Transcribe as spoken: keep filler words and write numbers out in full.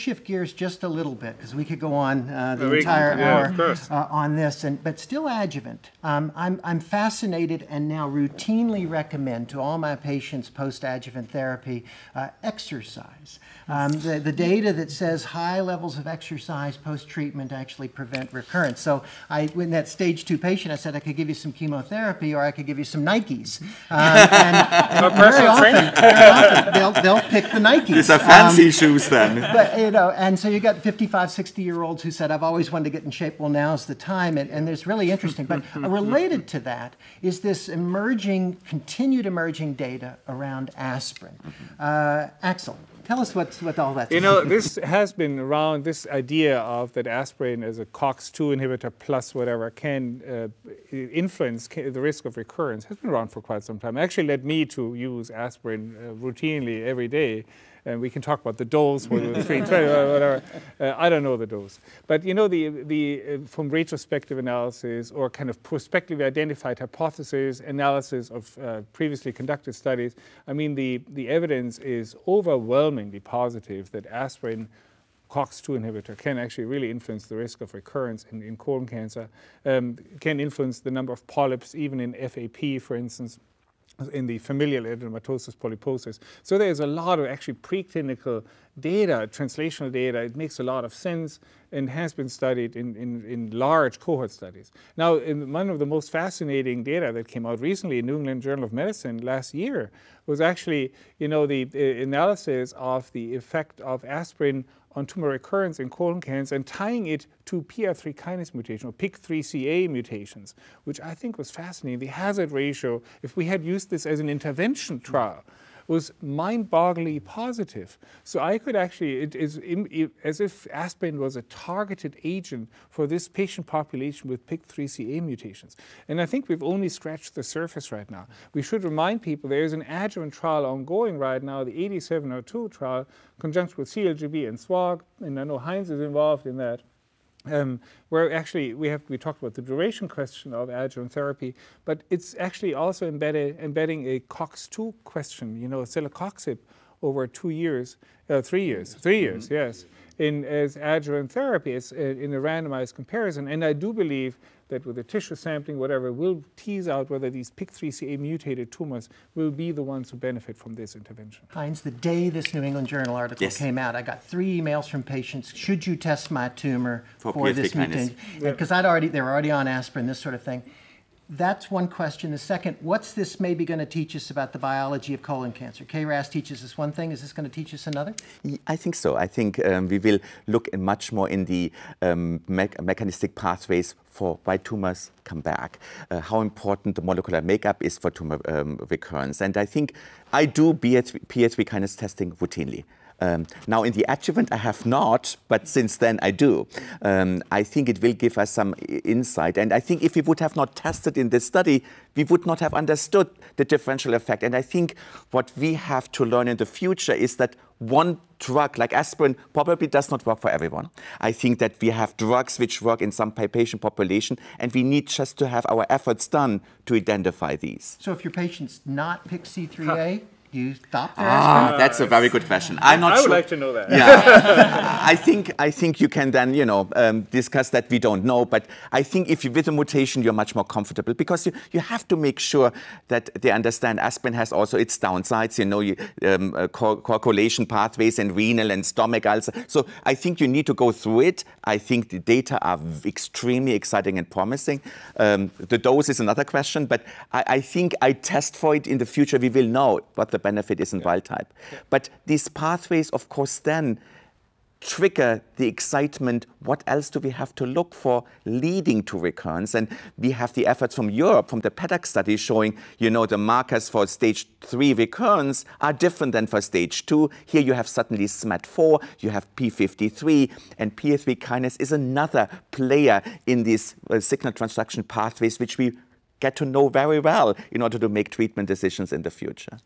shift gears just a little bit because we could go on uh, the we, entire yeah, hour of course. Uh, on this, and but still adjuvant. Um, I'm, I'm fascinated and now routinely recommend to all my patients post-adjuvant therapy uh, exercise. Um, the, the data that says high levels of exercise post-treatment actually prevent recurrence. So I, when that stage two patient, I said I could give you some chemotherapy or I could give you some Nikes. Um, and, and very often, very often they'll, they'll pick the Nikes. These are fancy um, shoes then. But, you know, and so you've got fifty-five, sixty-year-olds who said, I've always wanted to get in shape. Well, now's the time. And, and it's really interesting. But related to that is this emerging, continued emerging data around aspirin. Uh, Axel. Tell us what's, what all that is. You know, this has been around, this idea of that aspirin as a COX two inhibitor plus whatever can uh, influence can, the risk of recurrence has been around for quite some time. It actually led me to use aspirin uh, routinely every day. And we can talk about the dose, whatever. Uh, I don't know the dose. But you know, the, the uh, from retrospective analysis or kind of prospectively identified hypothesis, analysis of uh, previously conducted studies, I mean, the, the evidence is overwhelmingly positive that aspirin COX two inhibitor can actually really influence the risk of recurrence in, in colon cancer, um, can influence the number of polyps, even in F A P, for instance, in the familial adenomatous polyposis. So there's a lot of actually preclinical data, translational data. It makes a lot of sense and has been studied in, in, in large cohort studies. Now, in one of the most fascinating data that came out recently in New England Journal of Medicine last year was actually, you know, the, the analysis of the effect of aspirin on tumor recurrence in colon cancer and tying it to P I K three kinase mutation or P I K three C A mutations, which I think was fascinating. The hazard ratio, if we had used this as an intervention trial, was mind-bogglingly positive. So I could actually, it is it, as if aspirin was a targeted agent for this patient population with P I K three C A mutations. And I think we've only scratched the surface right now. We should remind people there is an adjuvant trial ongoing right now, the A zero two seven zero two trial, in conjunction with C L G B and SWOG, and I know Heinz is involved in that. Um, where actually we have we talked about the duration question of adjuvant therapy, but it's actually also embedded, embedding a C O X two question, you know, celecoxib over two years, uh, three years, three years, mm-hmm. yes, in as adjuvant therapy as, uh, in a randomized comparison. And I do believe that with the tissue sampling, whatever, we'll tease out whether these P I K three C A mutated tumors will be the ones who benefit from this intervention. Heinz, the day this New England Journal article yes. came out, I got three emails from patients, should you test my tumor for, for this mutation? Because yeah. I'd already, they were already on aspirin, this sort of thing. That's one question. The second, what's this maybe going to teach us about the biology of colon cancer? K RAS teaches us one thing. Is this going to teach us another? I think so. I think um, we will look in much more in the um, me mechanistic pathways for why tumors come back, uh, how important the molecular makeup is for tumor um, recurrence. And I think I do P I K three kinase testing routinely. Um, now, in the adjuvant, I have not, but since then I do. Um, I think it will give us some insight. And I think if we would have not tested in this study, we would not have understood the differential effect. And I think what we have to learn in the future is that one drug like aspirin probably does not work for everyone. I think that we have drugs which work in some patient population, and we need just to have our efforts done to identify these. So if your patient's not P I K C three A, do you stop there? Ah, that's a very good question. I'm not sure. I would sure. like to know that. Yeah. I think I think you can then, you know, um, discuss that. We don't know, but I think if you with a mutation, you're much more comfortable because you, you have to make sure that they understand aspirin has also its downsides, you know, you, um, uh, coagulation pathways and renal and stomach ulcer. So I think you need to go through it. I think the data are extremely exciting and promising. Um, the dose is another question, but I, I think I test for it in the future. We will know what the benefit isn't yeah. wild type. Yeah. But these pathways, of course, then trigger the excitement. What else do we have to look for leading to recurrence? And we have the efforts from Europe, from the PEDAC study showing, you know, the markers for stage three recurrence are different than for stage two. Here you have suddenly SMAD four, you have P fifty-three, and P I K three kinase is another player in these uh, signal transduction pathways, which we get to know very well in order to make treatment decisions in the future.